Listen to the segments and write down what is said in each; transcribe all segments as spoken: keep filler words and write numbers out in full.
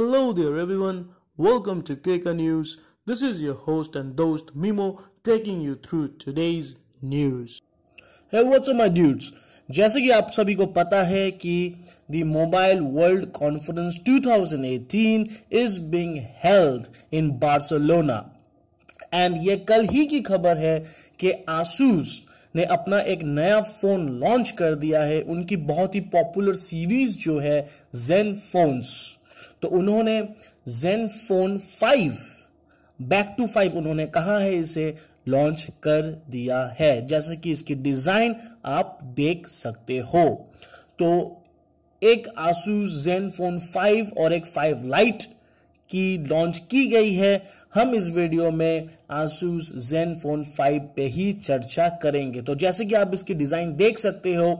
Hello there everyone, welcome to C E C A News. This is your host and host Mimo taking you through today's news. Hey, what's up my dudes? जैसे कि आप सभी को पता है कि the Mobile World Conference twenty eighteen is being held in Barcelona. And ये कल ही की खबर है कि Asus ने अपना एक नया फोन लॉन्च कर दिया है, उनकी बहुत ही पॉपुलर सीरीज जो है Zen फोन्स। तो उन्होंने Zenfone five back to five उन्होंने कहा है इसे लॉन्च कर दिया है, जैसे कि इसकी डिजाइन आप देख सकते हो। तो एक Asus Zenfone five और एक five Lite की लॉन्च की गई है। हम इस वीडियो में Asus Zenfone five पे ही चर्चा करेंगे। तो जैसे कि आप इसकी डिजाइन देख सकते हो,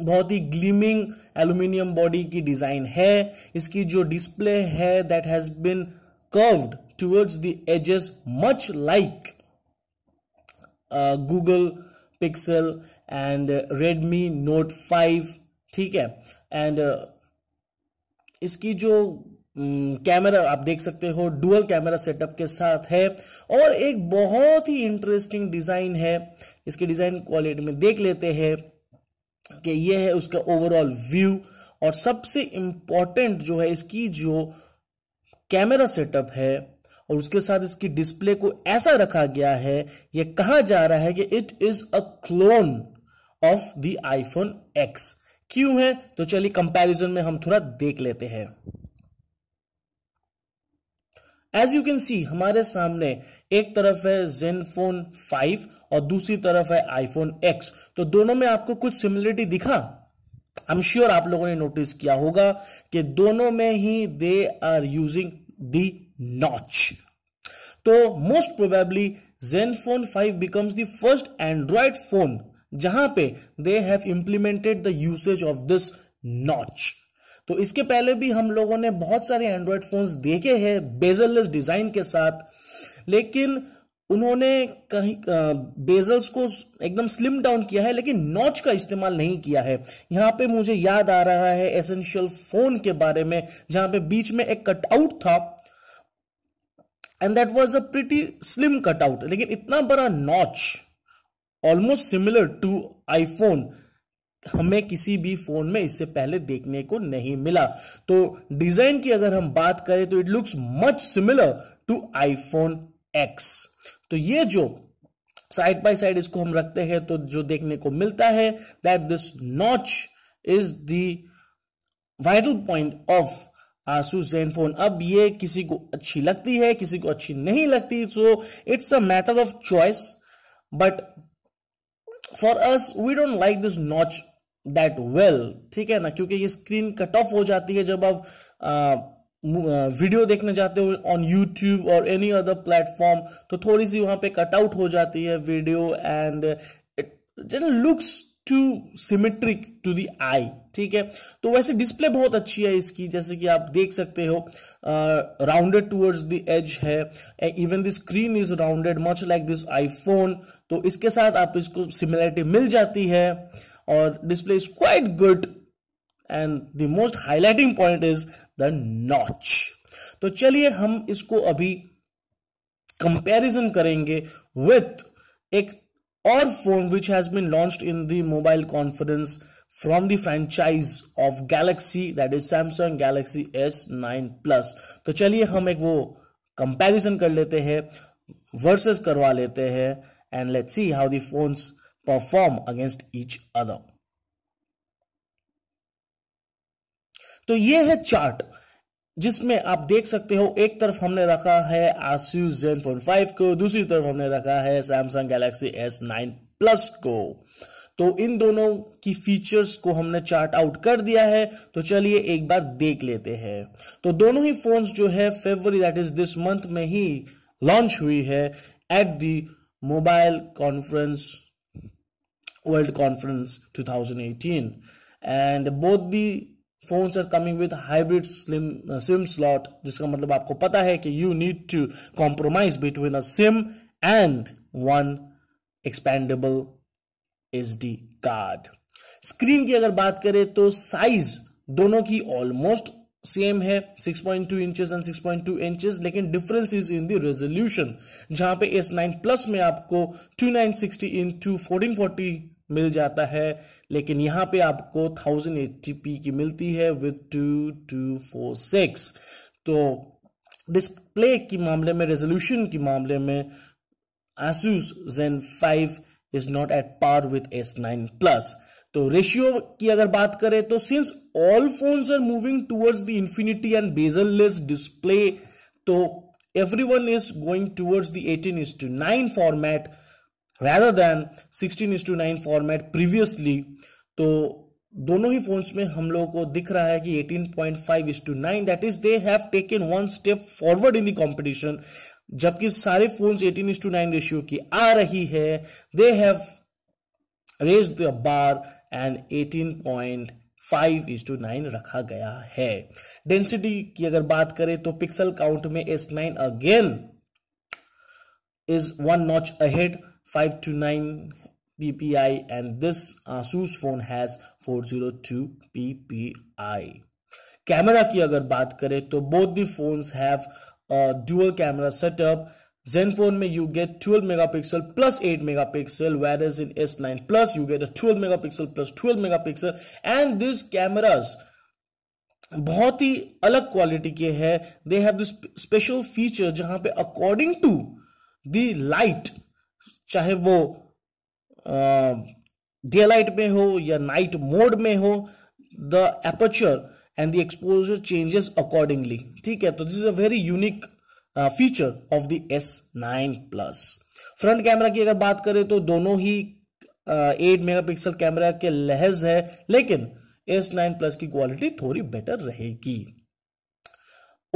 बहुत ही ग्लीमिंग एल्यूमिनियम बॉडी की डिजाइन है। इसकी जो डिस्प्ले है that has been curved towards the edges, much like Google Pixel and Redmi Note five, ठीक है। एंड uh, इसकी जो कैमरा um, आप देख सकते हो डुअल कैमरा सेटअप के साथ है, और एक बहुत ही इंटरेस्टिंग डिजाइन है। इसके डिजाइन क्वालिटी में देख लेते हैं कि ये है उसका ओवरऑल व्यू, और सबसे इम्पोर्टेंट जो है इसकी जो कैमरा सेटअप है, और उसके साथ इसकी डिस्प्ले को ऐसा रखा गया है, ये कहा जा रहा है कि it is a clone of the iPhone X. क्यों है तो चलिए कंपैरिजन में हम थोड़ा देख लेते हैं। एज यू कैन सी हमारे सामने एक तरफ है Zenfone five और दूसरी तरफ है iPhone X। तो दोनों में आपको कुछ सिमिलरिटी दिखा? आई एम श्योर आप लोगों ने नोटिस किया होगा कि दोनों में ही they are using the notch. तो most probably Zenfone five becomes the first Android phone जहां पे they have implemented the usage of this notch. तो इसके पहले भी हम लोगों ने बहुत सारे एंड्रॉयड फोन्स देखे हैं बेजललेस डिजाइन के साथ, लेकिन उन्होंने कहीं बेजल्स को एकदम स्लिम डाउन किया है, लेकिन नॉच का इस्तेमाल नहीं किया है। यहाँ पे मुझे याद आ रहा है एसेंशियल फोन के बारे में, जहां पे बीच में एक कटआउट था and that was a pretty slim cutout, लेकिन इतना बड़ा notch almost similar to iPhone हमें किसी भी फोन में इससे पहले देखने को नहीं मिला। तो डिजाइन की अगर हम बात करें तो it looks much similar to iPhone X. तो ये जो साइड बाय साइड इसको हम रखते हैं तो जो देखने को मिलता है that this notch is the vital point of Asus Zenfone। अब ये किसी को अच्छी लगती है, किसी को अच्छी नहीं लगती, so it's a matter of choice, but for us we don't like this notch that well, ठीक है ना, क्योंकि ये स्क्रीन कट ऑफ हो जाती है जब आप वीडियो देखने जाते हो ऑन यूट्यूब और एनी अदर प्लेटफॉर्म, तो थोड़ी सी वहां पे कट आउट हो जाती है video and it looks too symmetric to the eye, ठीक है। तो वैसे डिस्प्ले बहुत अच्छी है इसकी, जैसे कि आप देख सकते हो राउंडेड टूवर्ड्स द एज है, even the screen is rounded much like this iPhone. तो इसके साथ आप इसको सिमिलरिटी मिल जाती है, और display is quite good and the most highlighting point is the notch. तो चलिए हम इसको अभी कंपैरिजन करेंगे विथ एक or phone which has been launched in the mobile conference from the franchise of Galaxy, that is Samsung Galaxy S nine Plus। तो चलिए हम एक वो comparison कर लेते हैं, versus करवा लेते हैं, and let's see how the phones perform against each other। तो ये है chart जिसमें आप देख सकते हो एक तरफ हमने रखा है Asus Zenfone five को, दूसरी तरफ हमने रखा है Samsung Galaxy S nine Plus को। तो इन दोनों की फीचर्स को हमने चार्ट आउट कर दिया है, तो चलिए एक बार देख लेते हैं। तो दोनों ही फोन्स जो है फरवरी दैट इज दिस मंथ में ही लॉन्च हुई है at the mobile conference world conference twenty eighteen, and both the phones are coming with hybrid slim uh, sim slot, जिसका मतलब आपको पता है कि you need to compromise between a sim and one expandable S D card। Screen की अगर बात करें तो साइज दोनों की ऑलमोस्ट सेम है six point two inches and six point two inches, लेकिन difference is in the resolution, जहां पे एस नाइन प्लस में आपको two thousand nine sixty into fourteen forty मिल जाता है, लेकिन यहाँ पे आपको टेन एटी पी की मिलती है with two two four six. तो डिस्प्ले के मामले में, रेजोल्यूशन के मामले में Asus Zen five is not at par with S nine plus. तो रेशियो की अगर बात करें तो since all phones are moving towards the infinity and bezelless display, तो everyone is going towards the eighteen is to nine format rather than sixteen is to nine format previously. तो दोनों ही फोन्स में हम लोगों को दिख रहा है कि eighteen point five is to nine, that is they have taken one step forward in the competition, जबकि सारे phones eighteen is to nine ratio की आ रही है. They have raised the bar and eighteen point five is to nine रखा गया है. Density की अगर बात करें तो पिक्सल काउंट में S nine again is one notch ahead, five twenty-nine p p i, and this Asus phone has four oh two p p i. Camera की अगर बात करें तो both the phones have a dual camera setup. Zenfone में you get twelve megapixel plus eight megapixel, whereas in S nine Plus you get a twelve megapixel plus twelve megapixel, and these cameras बहुत ही अलग quality के हैं. They have this special feature जहाँ पे according to the light, चाहे वो day light में हो या नाइट मोड में हो, the aperture and the exposure changes accordingly. ठीक है, तो this is a very unique feature of the S nine plus. Front camera की अगर बात करें तो दोनों ही एट मेगा पिक्सल कैमरा के लहज है, लेकिन एस नाइन प्लस की क्वालिटी थोड़ी बेटर रहेगी.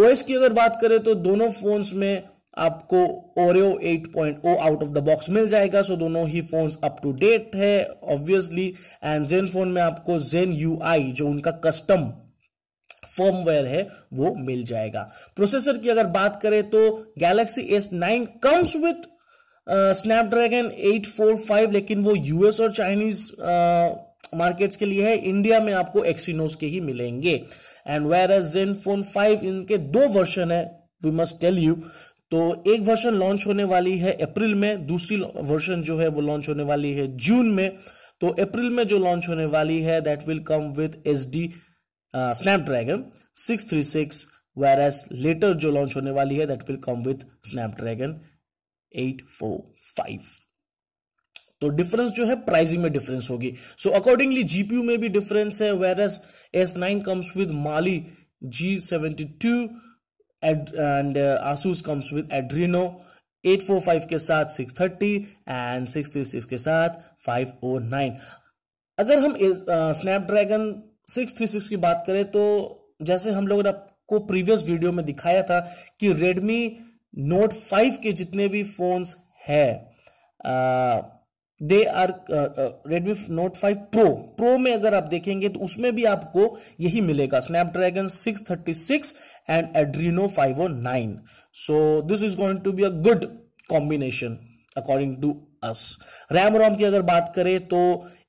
ओएस की अगर बात करें तो दोनों फोन्स में आपको Oreo eight point O out of the box मिल जाएगा, सो so दोनों ही फोन्स अप टू डेट है ऑब्वियसली. एंड Zenfone में आपको Zen U I जो उनका कस्टम फर्मवेयर है वो मिल जाएगा. प्रोसेसर की अगर बात करें तो Galaxy S nine comes with Snapdragon eight four five, लेकिन वो यूएस और चाइनीज मार्केट्स के लिए है. इंडिया में आपको Exynos के ही मिलेंगे. And whereas Zenfone five, इनके दो वर्जन है, वी मस्ट टेल यू. तो एक वर्जन लॉन्च होने वाली है अप्रैल में, दूसरी वर्जन जो है वो लॉन्च होने वाली है जून में. तो अप्रैल में जो लॉन्च होने वाली है that will come with SD Snapdragon six three six, whereas later जो लॉन्च होने वाली है that will come with Snapdragon eight four five. तो डिफरेंस जो है प्राइसिंग में डिफरेंस होगी. सो अकॉर्डिंगली जीपीयू में भी डिफरेंस है, whereas S nine comes with Mali G seventy two, and Asus comes with Adreno eight four five के साथ six thirty and six three six के साथ फाइव ओ नाइन. अगर हम Snapdragon six three six की बात करें तो जैसे हम लोगों ने आपको प्रीवियस वीडियो में दिखाया था कि Redmi Note फाइव के जितने भी फोन्स है they are Redmi Note five Pro Pro में अगर आप देखेंगे तो उसमें भी आपको यही मिलेगा, Snapdragon six thirty six and Adreno five O nine. So this is going to be a good combination according to us. RAM ROM की अगर बात करें तो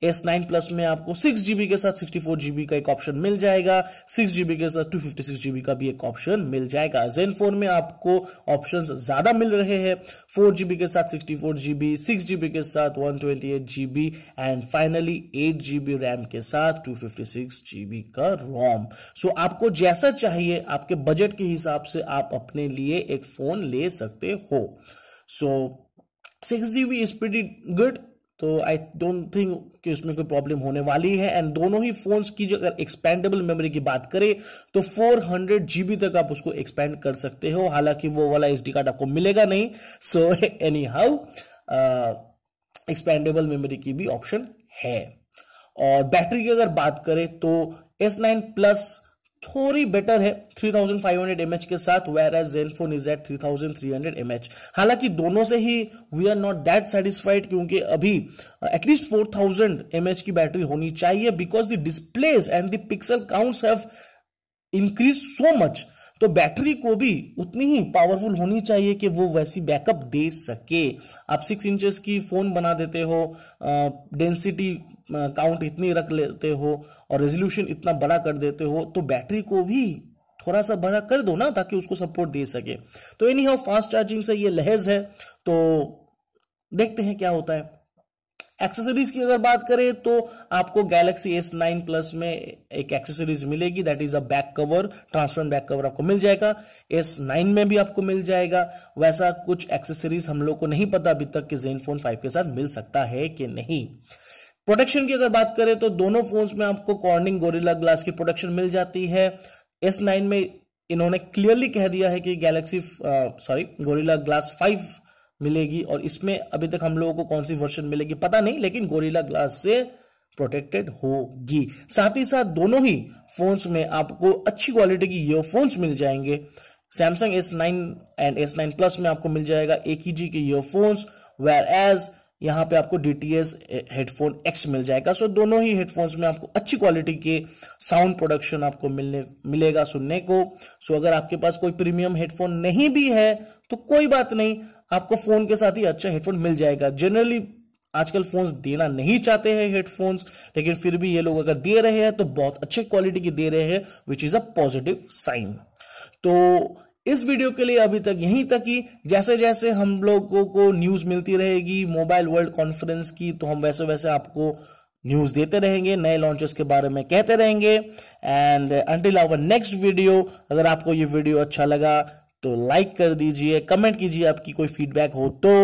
एस नाइन प्लस में आपको सिक्स जी बी के साथ सिक्सटी फोर जी बी का एक ऑप्शन मिल जाएगा, सिक्स जी बी के साथ two fifty six G B का भी एक ऑप्शन मिल जाएगा. Zenfone में आपको ऑप्शंस ज्यादा मिल रहे हैं, फोर जी बी के साथ sixty four G B, six G B के साथ one twenty eight G B, and finally eight G B RAM के साथ two fifty six G B का रोम. सो आपको जैसा चाहिए आपके बजट के हिसाब से आप अपने लिए एक फोन ले सकते हो. So six G B is pretty good, तो आई डोंट थिंक कि उसमें कोई प्रॉब्लम होने वाली है. एंड दोनों ही फोन्स की जो अगर एक्सपेंडेबल मेमोरी की बात करें तो फोर हंड्रेड जी बी तक आप उसको एक्सपेंड कर सकते हो, हालांकि वो वाला एसडी कार्ड आपको मिलेगा नहीं. So anyhow expandable memory की भी ऑप्शन है. और बैटरी की अगर बात करें तो एस नाइन प्लस थोड़ी बेटर है three thousand five hundred M H के साथ, whereas Zenfone is at three thousand three hundred M H. हालांकि दोनों से ही we are not that satisfied, क्योंकि अभी at least four thousand M H की बैटरी होनी चाहिए, because the displays and the pixel counts have increase so much. तो बैटरी को भी उतनी ही पावरफुल होनी चाहिए कि वो वैसी बैकअप दे सके. आप सिक्स इंचेस की फोन बना देते हो, डेंसिटी काउंट इतनी रख लेते हो और रेजोल्यूशन इतना बड़ा कर देते हो, तो बैटरी को भी थोड़ा सा बड़ा कर दो ना ताकि उसको सपोर्ट दे सके। तो एनी हाउ फास्ट चार्जिंग से ये लहज है, तो देखते हैं क्या होता है। एक्सेसरीज की अगर बात करें तो आपको गैलेक्सी एस नाइन प्लस में एक एक्सेसरीज मिलेगी, that is a back cover, transparent back cover आपको मिल जाएगा। एस नाइन में भी आपको मिल जाएगा। वैसा कुछ एक्सेसरीज हम लोग को नहीं पता अभी तक कि Zenfone फाइव के साथ मिल सकता है कि नहीं। प्रोटेक्शन की अगर बात करें तो दोनों फोन्स में आपको कॉर्निंग गोरिल्ला ग्लास की प्रोटेक्शन मिल जाती है। एस नाइन में इन्होंने क्लियरली कह दिया है कि Galaxy sorry Gorilla Glass five मिलेगी, और इसमें अभी तक हम लोगों को कौन सी वर्जन मिलेगी पता नहीं, लेकिन गोरिल्ला ग्लास से प्रोटेक्टेड होगी। साथ ही साथ दोनों ही फोन्स में आपको अच्छी क्वालिटी की ईयरफोन्स मिल जाएंगे। Samsung S nine and S nine plus में आपको मिल जाएगा ए के जी के ईयरफोन्स, वेयर एज यहाँ पे आपको D T S headphone X मिल जाएगा। सो दोनों ही हेडफोन्स में आपको अच्छी क्वालिटी के साउंड प्रोडक्शन आपको मिलने मिलेगा सुनने को। सो अगर आपके पास कोई प्रीमियम हेडफोन नहीं भी है तो कोई बात नहीं, आपको फोन के साथ ही अच्छा हेडफोन मिल जाएगा। जनरली आजकल फोन्स देना नहीं चाहते हैं हेडफोन्स, लेकिन फिर भी ये लोग अगर दे रहे हैं तो बहुत अच्छे क्वालिटी की दे रहे हैं, which is a positive sign. तो इस वीडियो के लिए अभी तक यहीं तक ही। जैसे जैसे हम लोगों को न्यूज मिलती रहेगी मोबाइल वर्ल्ड कॉन्फ्रेंस की, तो हम वैसे वैसे आपको न्यूज देते रहेंगे, नए लॉन्चेस के बारे में कहते रहेंगे। And until our next video, अगर आपको ये वीडियो अच्छा लगा तो लाइक कर दीजिए, कमेंट कीजिए, आपकी कोई फीडबैक हो तो,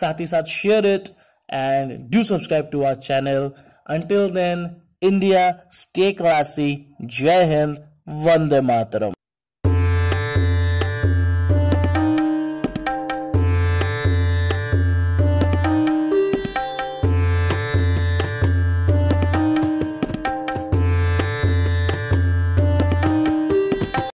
साथ ही साथ share it and do subscribe to our channel. Until then, India stay classy, जय हिंद, वंदे मातरम।